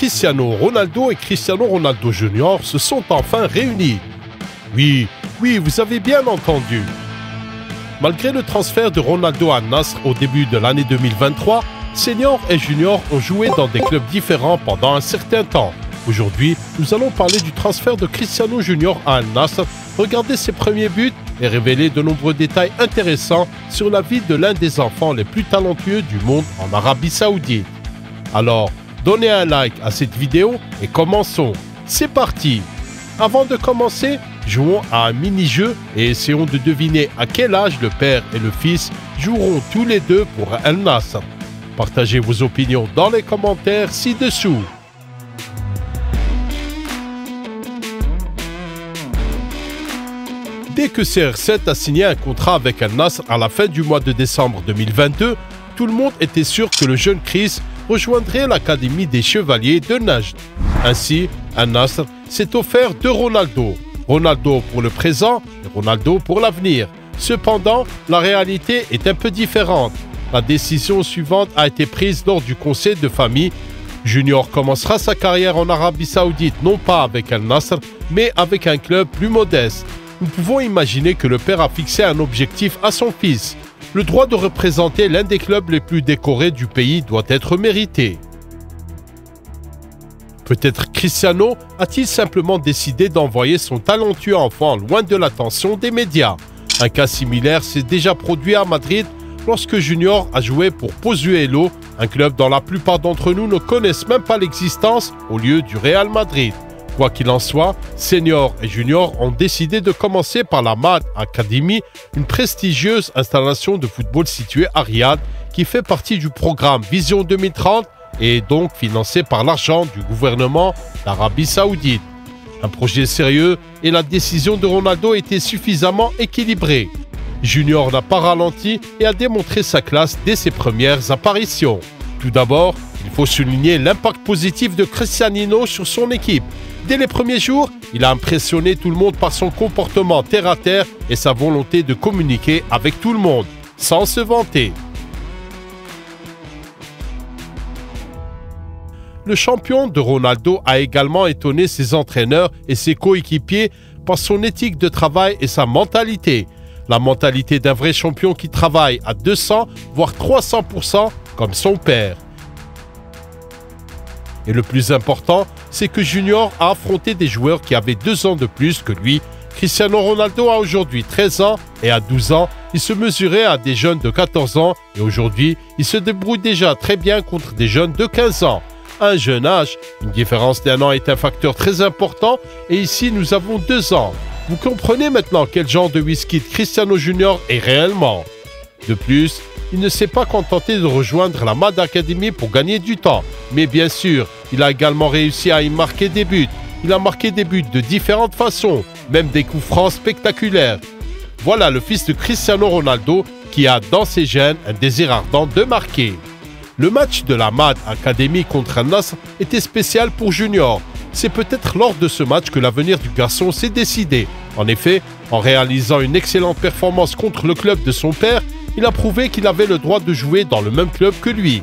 Cristiano Ronaldo et Cristiano Ronaldo Junior se sont enfin réunis. Oui, oui, vous avez bien entendu. Malgré le transfert de Ronaldo à Al Nassr au début de l'année 2023, seniors et juniors ont joué dans des clubs différents pendant un certain temps. Aujourd'hui, nous allons parler du transfert de Cristiano Junior à Al Nassr, regarder ses premiers buts et révéler de nombreux détails intéressants sur la vie de l'un des enfants les plus talentueux du monde en Arabie Saoudite. Alors, donnez un like à cette vidéo et commençons. C'est parti! Avant de commencer, jouons à un mini-jeu et essayons de deviner à quel âge le père et le fils joueront tous les deux pour Al Nassr. Partagez vos opinions dans les commentaires ci-dessous. Dès que CR7 a signé un contrat avec Al Nassr à la fin du mois de décembre 2022, tout le monde était sûr que le jeune Chris rejoindrait l'Académie des Chevaliers de Najd. Ainsi, Al Nassr s'est offert deux Ronaldo. Ronaldo pour le présent et Ronaldo pour l'avenir. Cependant, la réalité est un peu différente. La décision suivante a été prise lors du conseil de famille. Junior commencera sa carrière en Arabie Saoudite non pas avec Al Nassr, mais avec un club plus modeste. Nous pouvons imaginer que le père a fixé un objectif à son fils. Le droit de représenter l'un des clubs les plus décorés du pays doit être mérité. Peut-être Cristiano a-t-il simplement décidé d'envoyer son talentueux enfant loin de l'attention des médias. Un cas similaire s'est déjà produit à Madrid lorsque Junior a joué pour Pozuelo, un club dont la plupart d'entre nous ne connaissent même pas l'existence au lieu du Real Madrid. Quoi qu'il en soit, seniors et juniors ont décidé de commencer par la MAD Academy, une prestigieuse installation de football située à Riyad qui fait partie du programme Vision 2030 et est donc financée par l'argent du gouvernement d'Arabie Saoudite. Un projet sérieux et la décision de Ronaldo était suffisamment équilibrée. Junior n'a pas ralenti et a démontré sa classe dès ses premières apparitions. Tout d'abord, il faut souligner l'impact positif de Cristiano sur son équipe. Dès les premiers jours, il a impressionné tout le monde par son comportement terre-à-terre et sa volonté de communiquer avec tout le monde, sans se vanter. Le champion de Ronaldo a également étonné ses entraîneurs et ses coéquipiers par son éthique de travail et sa mentalité. La mentalité d'un vrai champion qui travaille à 200, voire 300% comme son père. Et le plus important, c'est que Junior a affronté des joueurs qui avaient 2 ans de plus que lui. Cristiano Ronaldo a aujourd'hui 13 ans et à 12 ans, il se mesurait à des jeunes de 14 ans et aujourd'hui, il se débrouille déjà très bien contre des jeunes de 15 ans. À un jeune âge, une différence d'un an est un facteur très important et ici, nous avons 2 ans. Vous comprenez maintenant quel genre de whisky Cristiano Junior est réellement. De plus, il ne s'est pas contenté de rejoindre la MAD Academy pour gagner du temps. Mais bien sûr, il a également réussi à y marquer des buts. Il a marqué des buts de différentes façons, même des coups francs spectaculaires. Voilà le fils de Cristiano Ronaldo qui a dans ses gènes un désir ardent de marquer. Le match de la MAD Academy contre Al Nassr était spécial pour Junior. C'est peut-être lors de ce match que l'avenir du garçon s'est décidé. En effet, en réalisant une excellente performance contre le club de son père, il a prouvé qu'il avait le droit de jouer dans le même club que lui.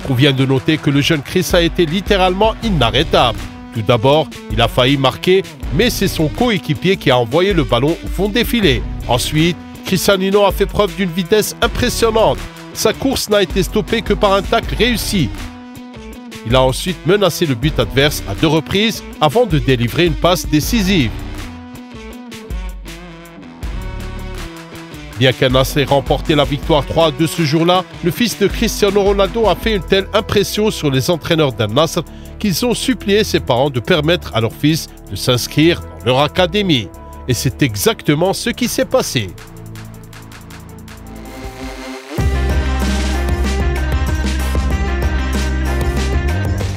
Il convient de noter que le jeune Chris a été littéralement inarrêtable. Tout d'abord, il a failli marquer, mais c'est son coéquipier qui a envoyé le ballon au fond des filets. Ensuite, Cristiano a fait preuve d'une vitesse impressionnante. Sa course n'a été stoppée que par un tacle réussi. Il a ensuite menacé le but adverse à 2 reprises avant de délivrer une passe décisive. Bien qu'Al Nassr ait remporté la victoire 3-2 de ce jour-là, le fils de Cristiano Ronaldo a fait une telle impression sur les entraîneurs d'Al Nassr qu'ils ont supplié ses parents de permettre à leur fils de s'inscrire dans leur académie. Et c'est exactement ce qui s'est passé.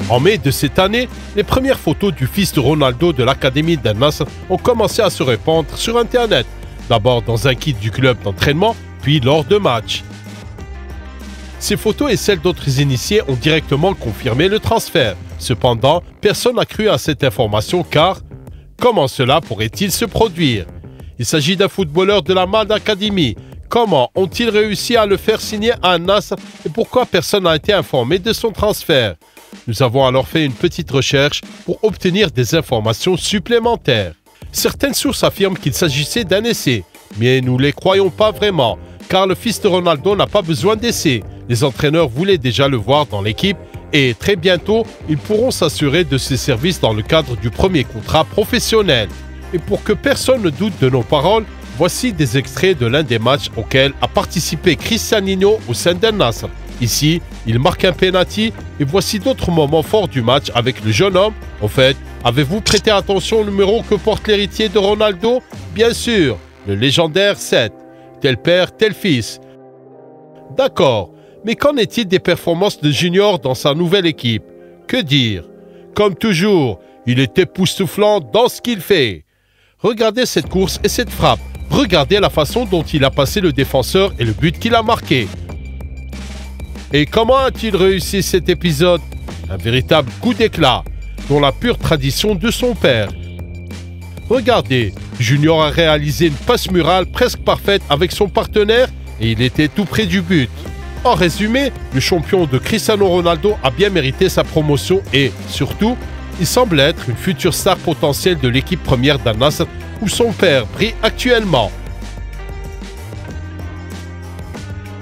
En mai de cette année, les premières photos du fils de Ronaldo de l'Académie d'Al Nassr ont commencé à se répandre sur Internet, d'abord dans un kit du club d'entraînement, puis lors de matchs. Ces photos et celles d'autres initiés ont directement confirmé le transfert. Cependant, personne n'a cru à cette information car comment cela pourrait-il se produire? Il s'agit d'un footballeur de la MAD Academy. Comment ont-ils réussi à le faire signer à Al Nassr et pourquoi personne n'a été informé de son transfert? Nous avons alors fait une petite recherche pour obtenir des informations supplémentaires. Certaines sources affirment qu'il s'agissait d'un essai, mais nous ne les croyons pas vraiment, car le fils de Ronaldo n'a pas besoin d'essai. Les entraîneurs voulaient déjà le voir dans l'équipe et très bientôt, ils pourront s'assurer de ses services dans le cadre du premier contrat professionnel. Et pour que personne ne doute de nos paroles, voici des extraits de l'un des matchs auxquels a participé Cristiano au sein d'Al Nassr. Ici, il marque un penalty et voici d'autres moments forts du match avec le jeune homme. En fait, avez-vous prêté attention au numéro que porte l'héritier de Ronaldo? Bien sûr, le légendaire 7. Tel père, tel fils. D'accord, mais qu'en est-il des performances de Junior dans sa nouvelle équipe? Que dire? Comme toujours, il est époustouflant dans ce qu'il fait. Regardez cette course et cette frappe. Regardez la façon dont il a passé le défenseur et le but qu'il a marqué. Et comment a-t-il réussi cet épisode? Un véritable coup d'éclat, dans la pure tradition de son père. Regardez, Junior a réalisé une passe murale presque parfaite avec son partenaire et il était tout près du but. En résumé, le champion de Cristiano Ronaldo a bien mérité sa promotion et, surtout, il semble être une future star potentielle de l'équipe première d'Al Nassr où son père brille actuellement.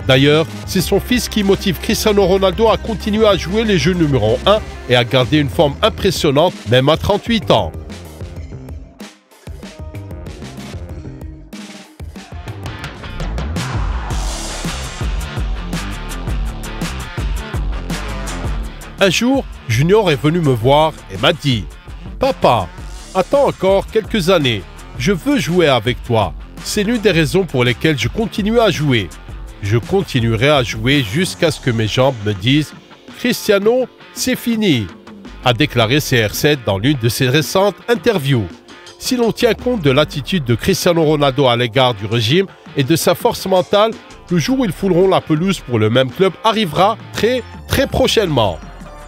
D'ailleurs, c'est son fils qui motive Cristiano Ronaldo à continuer à jouer les jeux numéro 1 et à garder une forme impressionnante même à 38 ans. Un jour, Junior est venu me voir et m'a dit « Papa, attends encore quelques années, je veux jouer avec toi. C'est l'une des raisons pour lesquelles je continue à jouer. » Je continuerai à jouer jusqu'à ce que mes jambes me disent « Cristiano, c'est fini », a déclaré CR7 dans l'une de ses récentes interviews. Si l'on tient compte de l'attitude de Cristiano Ronaldo à l'égard du régime et de sa force mentale, le jour où ils fouleront la pelouse pour le même club arrivera très, très prochainement.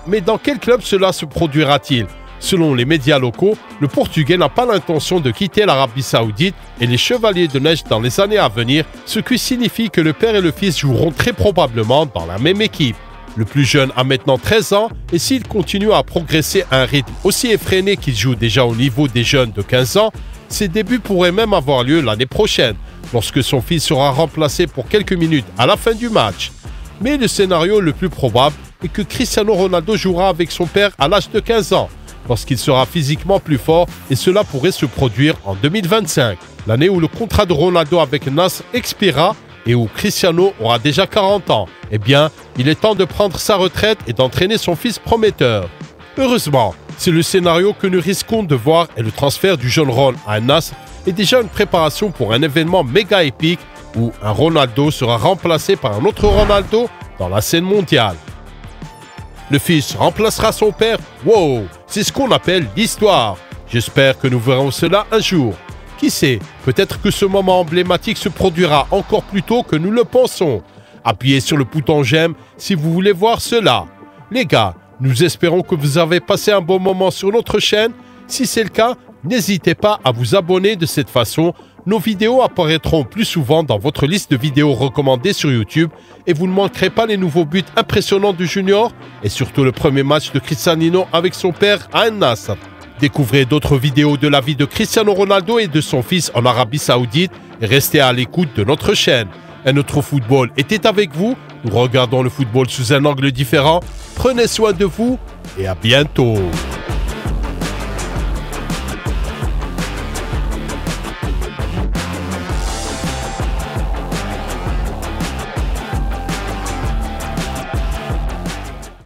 Mais dans quel club cela se produira-t-il? Selon les médias locaux, le Portugais n'a pas l'intention de quitter l'Arabie Saoudite et les Chevaliers de Neige dans les années à venir, ce qui signifie que le père et le fils joueront très probablement dans la même équipe. Le plus jeune a maintenant 13 ans et s'il continue à progresser à un rythme aussi effréné qu'il joue déjà au niveau des jeunes de 15 ans, ses débuts pourraient même avoir lieu l'année prochaine, lorsque son fils sera remplacé pour quelques minutes à la fin du match. Mais le scénario le plus probable est que Cristiano Ronaldo jouera avec son père à l'âge de 15 ans, lorsqu'il sera physiquement plus fort et cela pourrait se produire en 2025, l'année où le contrat de Ronaldo avec Nassr expira et où Cristiano aura déjà 40 ans. Eh bien, il est temps de prendre sa retraite et d'entraîner son fils prometteur. Heureusement, c'est le scénario que nous risquons de voir et le transfert du jeune Ron à Nassr est déjà une préparation pour un événement méga épique où un Ronaldo sera remplacé par un autre Ronaldo dans la scène mondiale. Le fils remplacera son père. Wow, c'est ce qu'on appelle l'histoire. J'espère que nous verrons cela un jour. Qui sait, peut-être que ce moment emblématique se produira encore plus tôt que nous le pensons. Appuyez sur le bouton j'aime si vous voulez voir cela. Les gars, nous espérons que vous avez passé un bon moment sur notre chaîne. Si c'est le cas, n'hésitez pas à vous abonner de cette façon. Nos vidéos apparaîtront plus souvent dans votre liste de vidéos recommandées sur YouTube et vous ne manquerez pas les nouveaux buts impressionnants du Junior et surtout le premier match de Cristiano avec son père à Al Nassr. Découvrez d'autres vidéos de la vie de Cristiano Ronaldo et de son fils en Arabie Saoudite et restez à l'écoute de notre chaîne. Un autre football était avec vous, nous regardons le football sous un angle différent, prenez soin de vous et à bientôt.